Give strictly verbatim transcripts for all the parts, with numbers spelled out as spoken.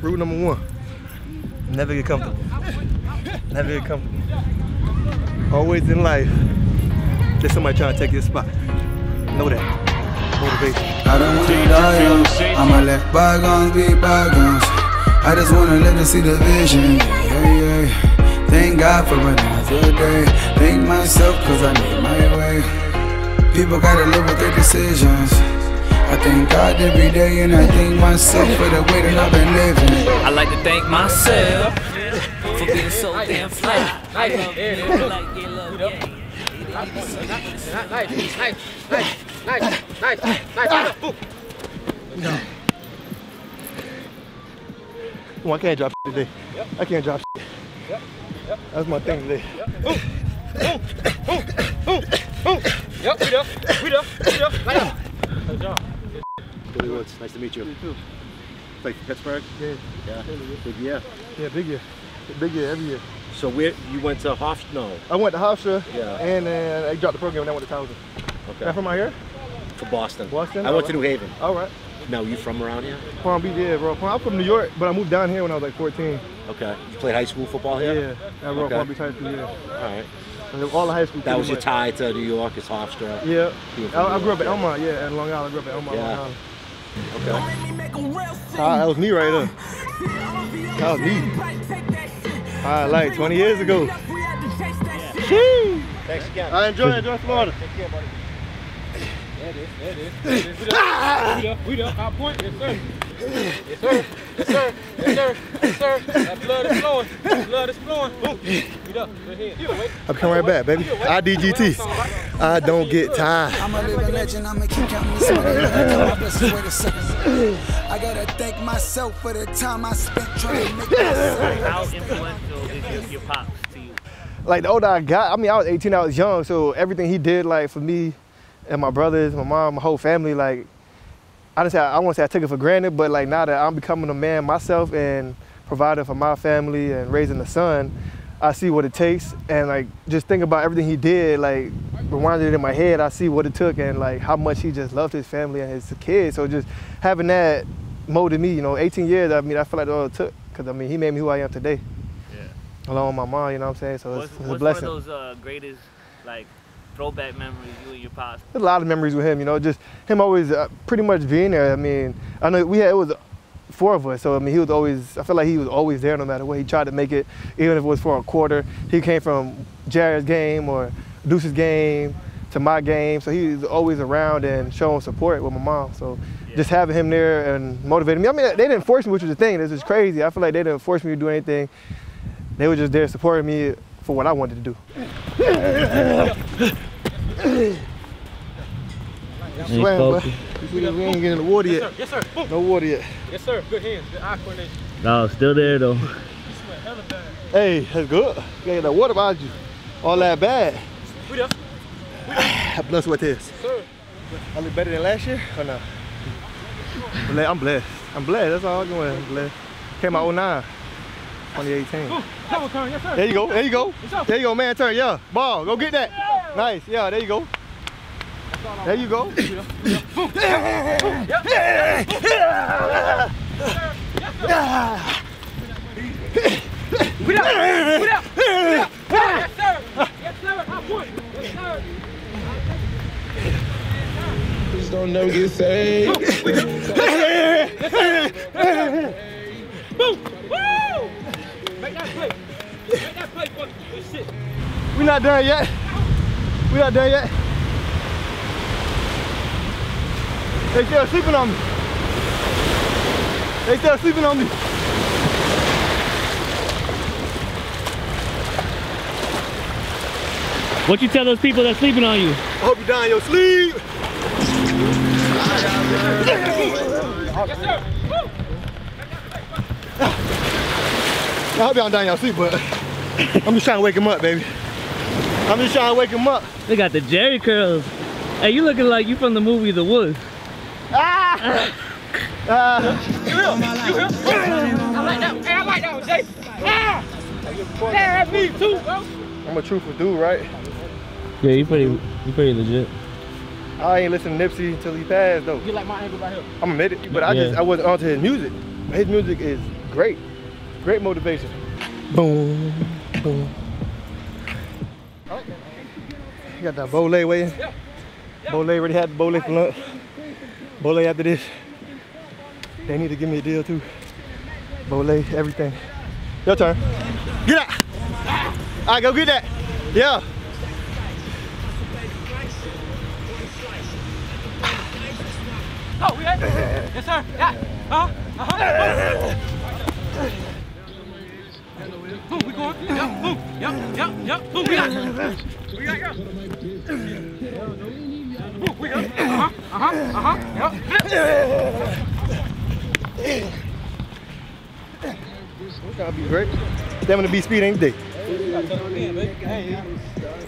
Rule number one. Never get comfortable. Never get comfortable. Always in life, there's somebody trying to take your spot. Know that. Motivation. I don't want to die young. I'ma let bygones be bygones. I just want to live to see the vision. Yeah, yeah. Thank God for another day. Thank myself cause I made my way. People gotta live with their decisions. I thank God every day and I thank myself for the way that I've been living. I like to thank myself for being so damn flat. I love you, like you love me. Nice, nice, nice, nice, nice, nice, nice. Well, I can't drop shit today. Yep. I can't drop shit. Yep. Yep. That's my thing today. Yep. Ooh, ooh, ooh, ooh, ooh. Yep, we done, we done, we done, right now. Good job. Billy Woods, nice to meet you. You too. Played for Pittsburgh? Yeah. Yeah. Big year? Yeah, big year. Big year, every year. So where, you went to Hofstra? No. I went to Hofstra, yeah. And then I dropped the program and I went to Towson. Okay. Now from out here? From Boston. Boston? I went to New Haven. All right. Now, you from around here? Palm Beach, yeah, bro. I'm from New York, but I moved down here when I was like fourteen. Okay. You played high school football here? Yeah. I grew up Palm Beach High School, yeah. All right. All the high school. That was your tie to New York, it's Hofstra. Yeah. I, I grew up at Elmont, yeah, at Long Island. I grew up at Elmont, yeah. Long Island. Okay. That was me right there. That was me. I like twenty years ago. Yeah. Thanks again. I enjoy, I enjoy Florida. Take care, buddy. That is, that is, that is. We done, we done, we done. Our point, yes sir. Yes sir, yes sir, yes sir, yes sir. That blood is flowing, that blood is flowing. We done, good here. I'm coming right back, baby. I D G T. I don't get tired. I'm a living legend, I'm a keep counting this money. I gotta thank myself for the time I spent trying to make myself. How influential is your pops to you? Like the older I got, I mean, I was eighteen, I was young, so everything he did, like for me, and my brothers, my mom, my whole family, like, I just, I, I won't say I took it for granted, but like now that I'm becoming a man myself and providing for my family and raising a son, I see what it takes. And like, just think about everything he did, like, rewinded it in my head, I see what it took and like how much he just loved his family and his kids. So just having that molded me, you know, eighteen years, I mean, I feel like that's all it took. Cause I mean, he made me who I am today. Yeah. Along with my mom, you know what I'm saying? So what's, it's, it's a blessing. What's one of those uh, greatest, like, throwback memories, you and your pops? There's a lot of memories with him, you know, just him always uh, pretty much being there. I mean, I know we had, it was four of us, so I mean, he was always, I feel like he was always there no matter what. He tried to make it, even if it was for a quarter. He came from Jarius' game or Deuce's game to my game, so he was always around and showing support with my mom. So yeah, just having him there and motivating me. I mean, they didn't force me, which was the thing. This is crazy. I feel like they didn't force me to do anything. They were just there supporting me for what I wanted to do. Swam, but we ain't getting the water yet. Yes, sir. Yes, sir. No water yet. Yes, sir. Good hands. Good eye coordination. No, still there though. Hey, that's good. You gotta get that water behind you. All that bad. We done. We done. Bless what it is. Yes, sir. I look better than last year or no? I'm blessed. I'm blessed. That's all I'm doing. I'm blessed. Came out oh nine. twenty eighteen. Double turn. Yes, sir. There you go. There you go. There you go, man. Turn. Yeah. Ball. Go get that. Nice, yeah, there you go. There you go. Please don't know you say. Make that play. Make that play, buddy. Good shit. We're not done yet. We not there yet. They still sleeping on me. They still sleeping on me. What you tell those people that's sleeping on you? I hope you die in your sleep. Yes, sir. I hope y'all die in your sleep, but I'm just trying to wake him up, baby. I'm just trying to wake him up. They got the Jerry curls. Hey, you looking like you from the movie The Woods. Ah! uh, you real? You real? I like that. Hey, I like that one, Jay. Ah! Hey, that's me too, bro. I'm a truthful dude, right? Yeah, you pretty, you pretty legit. I ain't listen to Nipsey until he passed, though. You like my angle right here? I'm admit it, but yeah. I just, I wasn't onto his music. His music is great, great motivation. Boom, boom. I like that. You got that bole waiting? Yeah. Yeah. Bole already had bole for lunch. Bole after this. They need to give me a deal too. Bole, everything. Your turn. Get out. All right, go get that. Yeah. Oh, we had it. Yes, sir. Yeah. Uh-huh. Uh-huh. Boom, we going. Yep, boom. Yep, yep, yep. Boom, we got it. We got it. Boom, we got it. Uh-huh. Uh-huh. Uh-huh. Yep. We gotta be great. Stamina, B speed, any day.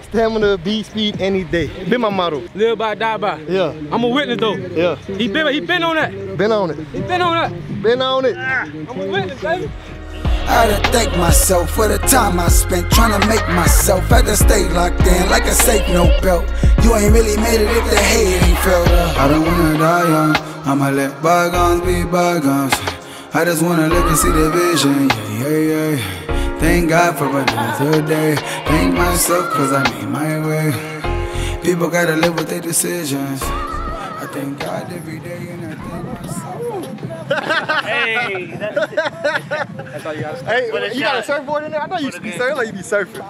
Stamina, B speed, any day. Been my motto. Live by, die by. Yeah. I'm a witness though. Yeah. He been, he been on that. Been on it. He been on that. Been on it. Ah, I'm a witness, baby. I had to thank myself for the time I spent trying to make myself. Had to stay locked in like a safe, no belt. You ain't really made it if the head ain't felt up. I don't wanna die young. I'ma let bygones be bygones. I just wanna look and see the vision, yeah, yeah, yeah. Thank God for another day. Thank myself cause I made my way. People gotta live with their decisions. I thank God every day and I thank myself. Hey, that's it. That's all you gotta say. Hey, you shot. Got a surfboard in there? I know you should be surfing like you be surfing. You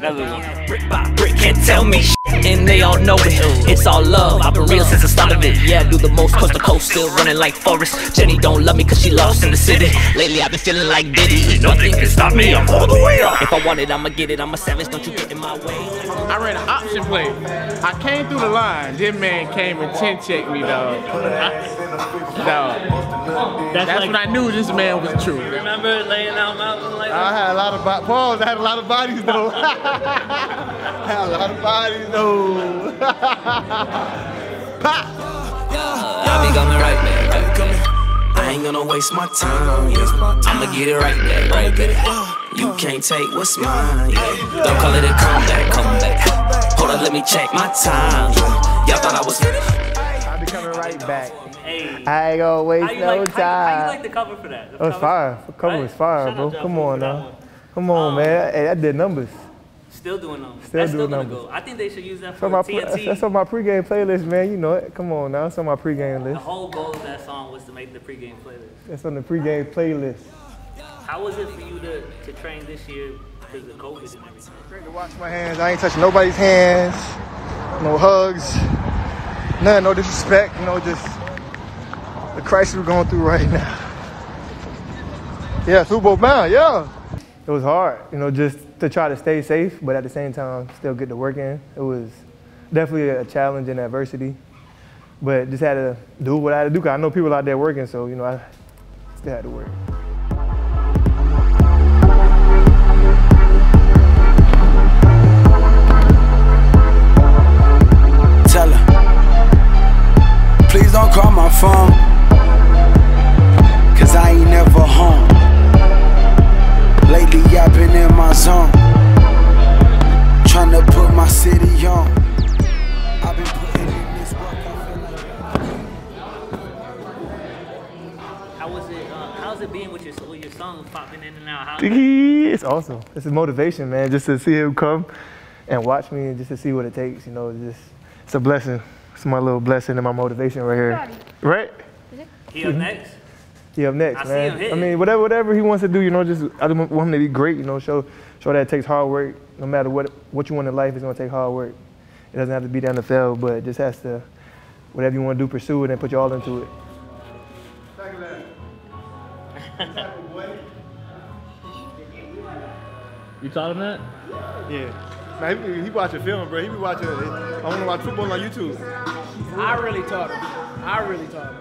know what I'm saying? Brick by brick can't tell me shit. And they all know it, it's all love, I've been real since the start of it. Yeah, I do the most, coast to coast, still running like Forrest. Jenny don't love me cause she lost in the city. Lately I've been feeling like Diddy. Nothing can stop me, I'm all the way up. If I want it, I'ma get it, I'm a savage, don't you get in my way. I ran an option play, I came through the line. This man came and chin checked me, dog. Dog, that's, that's like, when I knew this man was true. Remember laying out mountains like that? I had a lot of bodies, Paul, I had a lot of bodies though. I had a lot of bodies though. I be coming right there, right there. I ain't gonna waste my time on you. I'ma get it right there, right there. You can't take what's mine, yeah. Don't call it a comeback, comeback. Hold on, let me check my time. Y'all thought I was I be coming right back. Hey. I ain't gonna waste no like, time. How you, how you like the cover for that? It was fire. The cover was fire, bro. Come on now. Come on, man. Hey, that did numbers. Still doing numbers. Still that's doing still numbers. Go. I think they should use that for my T N T. That's on my pregame playlist, man. You know it. Come on now. It's on my pregame list. The whole goal of that song was to make the pregame playlist. That's on the pregame playlist. How was it for you to, to train this year because of COVID and everything? I trained to wash my hands. I ain't touching nobody's hands. No hugs. None. No disrespect. You know, just the crisis we're going through right now. Yeah, Super Bowl bound. Yeah. It was hard, you know, just to try to stay safe, but at the same time, still get to work in. It was definitely a challenge and adversity, but just had to do what I had to do, because I know people out there working, so, you know, I still had to work. Tell her, please don't call my phone, because I ain't never home. Lately I've been in my zone, trying to put my city on. I've been putting in this work, I feel like. How was it, uh, how's it being with your, with your song popping in and out? How's it's awesome. It's a motivation, man, just to see him come and watch me and just to see what it takes, you know, just, it's a blessing. It's my little blessing and my motivation right here. Right? He up next? He up next, I man. I mean, whatever, whatever he wants to do, you know, just I just want him to be great, you know. Show, show that it takes hard work. No matter what, what you want in life, it's gonna take hard work. It doesn't have to be the N F L, but it just has to, whatever you want to do, pursue it and put you all into it. You taught him that? Yeah. Man, he, he watch a film, bro. He be watching. I want to watch football on YouTube. I really taught him. I really taught him.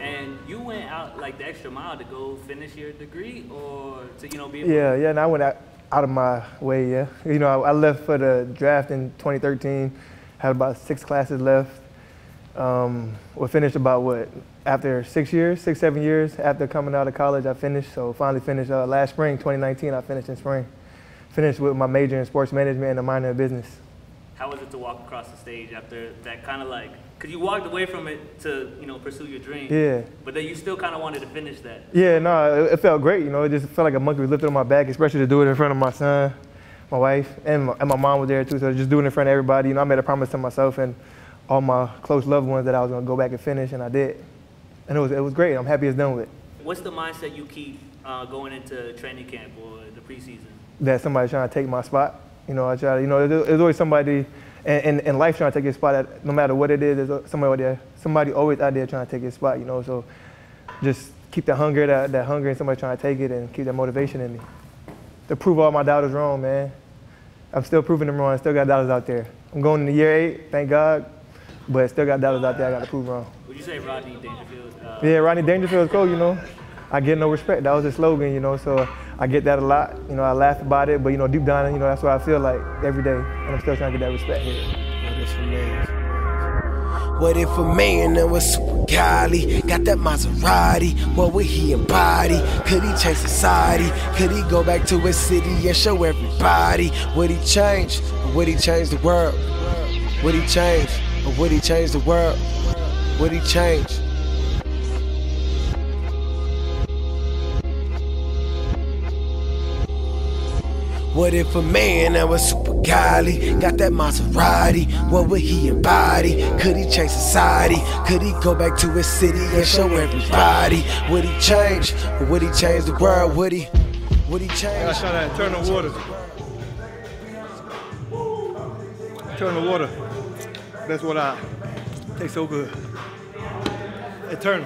And you went out like the extra mile to go finish your degree, or to you know be. Yeah, yeah, and I went out, out of my way. Yeah, you know, I, I left for the draft in twenty thirteen. Had about six classes left. Um, we finished about what after six years, six seven years after coming out of college, I finished. So finally finished uh, last spring, twenty nineteen. I finished in spring. Finished with my major in sports management and a minor in business. how was it to walk across the stage after that kind of like, because you walked away from it to, you know, pursue your dream. Yeah. But then you still kind of wanted to finish that. Yeah, no, it, it felt great. You know, it just felt like a monkey was lifted on my back, especially to do it in front of my son, my wife, and my, and my mom was there too. So just doing it in front of everybody, you know, I made a promise to myself and all my close loved ones that I was going to go back and finish, and I did. And it was, it was great. I'm happy it's done with it. What's the mindset you keep uh, going into training camp or the preseason? That somebody's trying to take my spot. You know, I try to, you know, there's always somebody in, in life trying to take your spot. At, no matter what it is, there's somebody out there, somebody always out there trying to take your spot, you know. So just keep that hunger, that, that hunger and somebody trying to take it, and keep that motivation in me. To prove all my doubters wrong, man. I'm still proving them wrong. I still got doubters out there. I'm going into year eight, thank God, but still got doubters out there I got to prove wrong. Would you say Rodney Dangerfield? Uh, yeah, Rodney Dangerfield's cool, you know. I get no respect. That was his slogan, you know, so I get that a lot. You know, I laugh about it, but, you know, deep down, you know, that's what I feel like every day, and I'm still trying to get that respect. What if a man that was super godly, got that Maserati, what would he embody? Could he change society? Could he go back to his city and show everybody? Would he change, or would he change the world? Would he change, or would he change the world? Would he change? What if a man that was super godly, got that Maserati, what would he embody? Could he change society? Could he go back to his city and show everybody? Would he change, or would he change the world? Would he, would he change? I shot at turn the water. Turn the water. That's what I, it tastes so good. Eternal.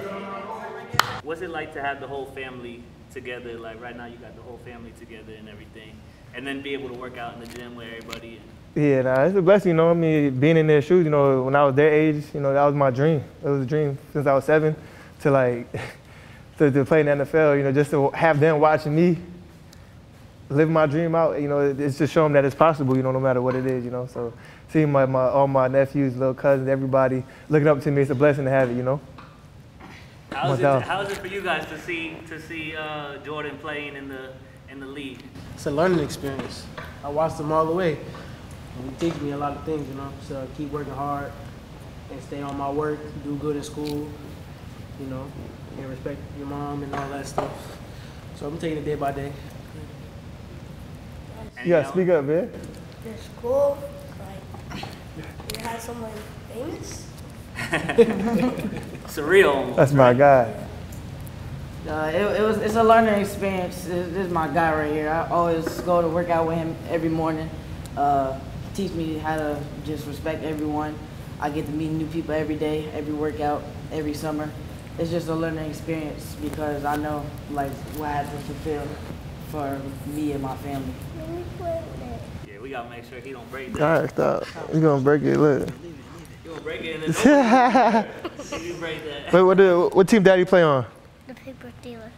What's it like to have the whole family together? Like right now you got the whole family together and everything. And then be able to work out in the gym with everybody. Yeah, nah, it's a blessing, you know. I mean, being in their shoes, you know, when I was their age, you know, that was my dream. It was a dream since I was seven to like to, to play in the N F L. You know, just to have them watching me live my dream out. You know, it's just showing that it's possible. You know, no matter what it is. You know, so seeing my, my all my nephews, little cousins, everybody looking up to me, it's a blessing to have it. You know. How is it? How is it for you guys to see to see uh, Jordan playing in the in the league? It's a learning experience. I watched them all the way, and it teaches me a lot of things, you know. So I keep working hard and stay on my work, do good in school, you know, and respect your mom and all that stuff. So I'm taking it day by day. You gotta speak up, man. The school, like, you have so many things. Surreal. That's my guy. Uh, it, it was, it's a learning experience. This, this is my guy right here. I always go to work out with him every morning. Uh, he teaches me how to just respect everyone. I get to meet new people every day, every workout, every summer. It's just a learning experience because I know like what I have to fulfill for me and my family. Yeah, we gotta make sure he don't break that. All right, stop. He's gonna break it later. You gonna break it and then you break that. Wait, what, do, what team Daddy play on? The paper dealer.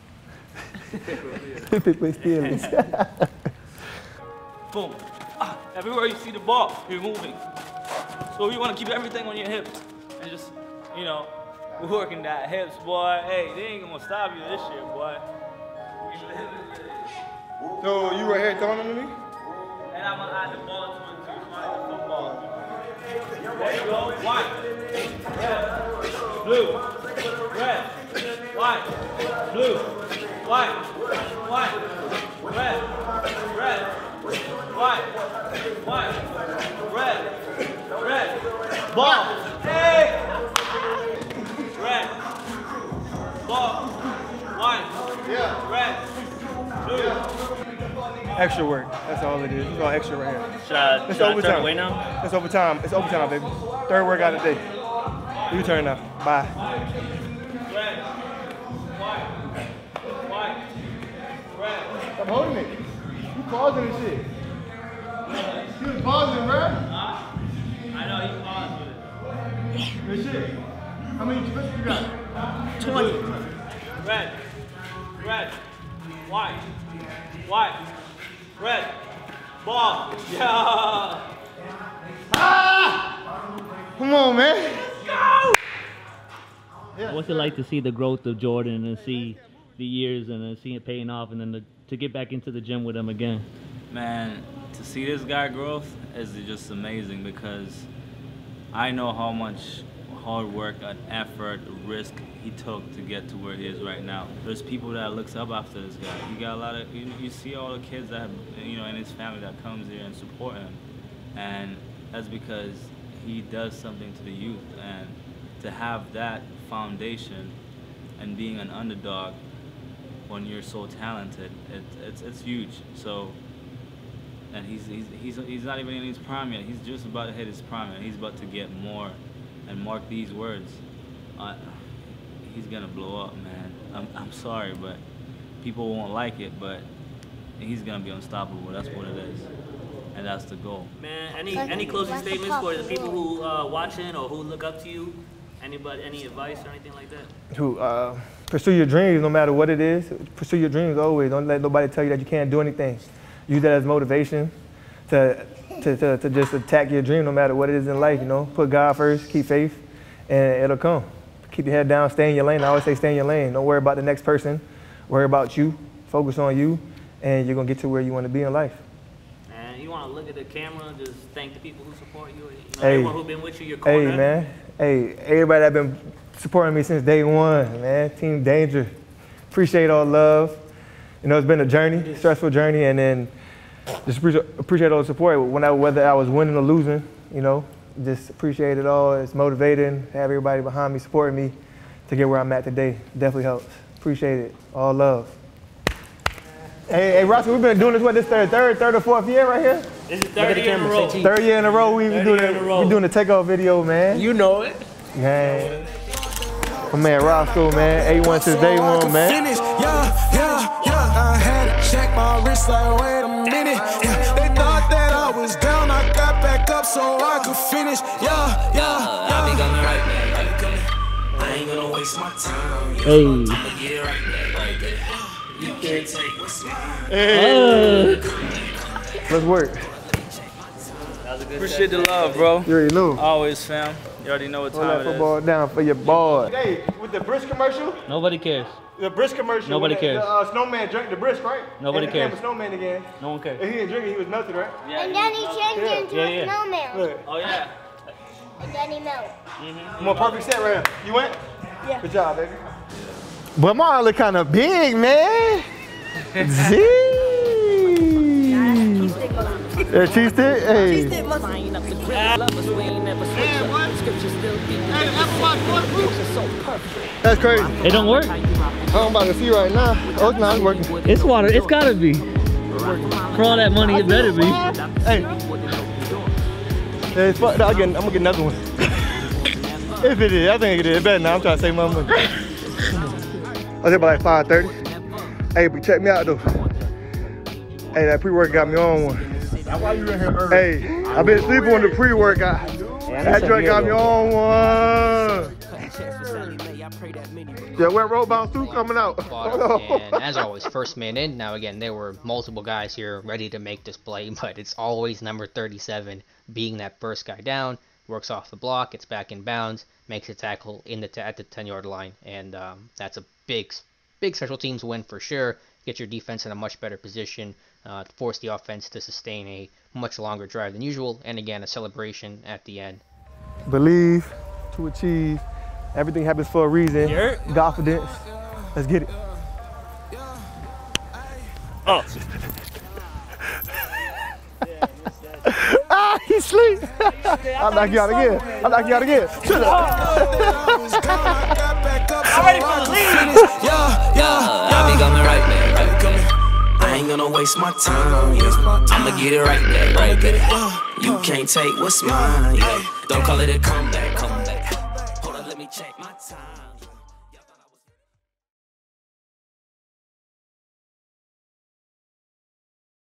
The paper dealers. Boom. Ah, everywhere you see the ball, you're moving. So you want to keep everything on your hips. And just, you know, we're working that hips, boy. Hey, they ain't going to stop you this year, boy. So you were here throwing them to me? And I'm going to add the ball to it, too. Like the football. There you go. White. Blue. Red. White, blue, white, white, red, red, white, white, red, red, ball, hey! Red, ball, white, red, blue. Extra work, that's all it is. It's all extra right here. Should I, it's should overtime. I turn away now? It's overtime, it's overtime, baby. Third workout of the day. You turn now, bye. I'm holding it. You pausing and shit. He was pausing, bro. Huh? I know, he paused with it. Good shit. How many flips you got? twenty. Red. Red. White. White. Red. Ball. Yeah. Ah! Come on, man. Let's go! Yeah. What's it like to see the growth of Jordan and see the years and then seeing it paying off and then the to get back into the gym with him again? Man, to see this guy growth is just amazing, because I know how much hard work and effort, risk he took to get to where he is right now. There's people that looks up after this guy. You got a lot of, you, you see all the kids that, you know, in his family that comes here and support him. And that's because he does something to the youth. And to have that foundation and being an underdog when you're so talented, it, it's, it's huge. So, and he's, he's, he's, he's not even in his prime yet. He's just about to hit his prime, and he's about to get more. And mark these words, uh, he's gonna blow up, man. I'm, I'm sorry, but people won't like it, but he's gonna be unstoppable. That's what it is, and that's the goal. Man, any any closing statements for the people who uh, watching or who look up to you? Anybody, any advice or anything like that? Who uh, pursue your dreams, no matter what it is. Pursue your dreams always. Don't let nobody tell you that you can't do anything. Use that as motivation to. To, to, to just attack your dream no matter what it is in life, you know. Put God first, keep faith, and it'll come. Keep your head down, stay in your lane. I always say stay in your lane. Don't worry about the next person. Worry about you. Focus on you, and you're going to get to where you want to be in life. And you want to look at the camera and just thank the people who support you, you know, hey, everyone who's been with you, your corner. Hey, man. Hey, everybody that's been supporting me since day one, man. Team Danger. Appreciate all love. You know, it's been a journey, stressful journey, and then just appreciate all the support, when I, whether I was winning or losing, you know, just appreciate it all. It's motivating to have everybody behind me supporting me to get where I'm at today. Definitely helps. Appreciate it. All love. Hey, hey, Roscoe, we've been doing this, what, this third, third, third or fourth year right here? This is third year in a row. Third year in a row, we've been doing the takeoff video, man. You know it. Man. My man Roscoe, man. A one since day one, man. Yeah, yeah, yeah. I had to check my wrist like, wait a minute. Yeah, they thought that I was down, I got back up so I could finish. Yeah, yeah, yeah. I think I'm right there, right there. I ain't gonna waste my time. Yeah, hey. I'm gonna get it right there, right there. You can't take what's mine. Hey. Hey. Let's work. That was a good Appreciate set. the love, bro. You already know. Always, fam. You already know what time Hold it is. Football down for your ball. Hey, with the Brisk commercial. Nobody cares. The Brisk commercial. Nobody cares. The uh, snowman drank the Brisk, right? Nobody and he cares. Became a snowman again. No one cares. If he didn't drink it, he was nothing, right? Yeah, and then he changed yeah. into yeah, a yeah. snowman. Look. Oh yeah. And then he melted. Mm-hmm. More perfect set right here. You went? Yeah. Good job, baby. But my eye look kind of big, man. Z. Yeah, cheese stick. Hey. Cheese stick must line up the grip. Lovers, we ain't never switch up. Scriptures still be so perfect. That's crazy. It don't work? I'm about to see right now. Oh, it's not working. It's water. It's got to be. For all that money, it better be. Hey. Hey, fuck. I'm going to get another one. If it is. I think it is. It better now. I'm trying to save my money. I was about like five thirty. Hey, but check me out, though. Hey, that pre-work got me on one. That's why you in here early. Hey, I've been sleeping on the pre-workout. Yeah, that drink got me on one. Yeah, wet road bounce two coming out. And as always, first man in. Now again, there were multiple guys here ready to make this play, but it's always number thirty-seven being that first guy down. Works off the block, gets back in bounds, makes a tackle in the ta at the ten-yard line, and um, that's a big, big special teams win for sure. Get your defense in a much better position, uh, to force the offense to sustain a much longer drive than usual, and again, a celebration at the end. Believe to achieve. Everything happens for a reason. You're confidence. Let's get it. Oh. Ah, he's asleep. I'll knock you out again. I'll knock you out again. Shut up. I'm ready for the lead. Yeah, yeah. I think I'm right there. I ain't gonna waste my time, yeah. I'ma get it right there, right there. You can't take what's mine, yeah. Don't call it a comeback, comeback. Hold on, let me check my time.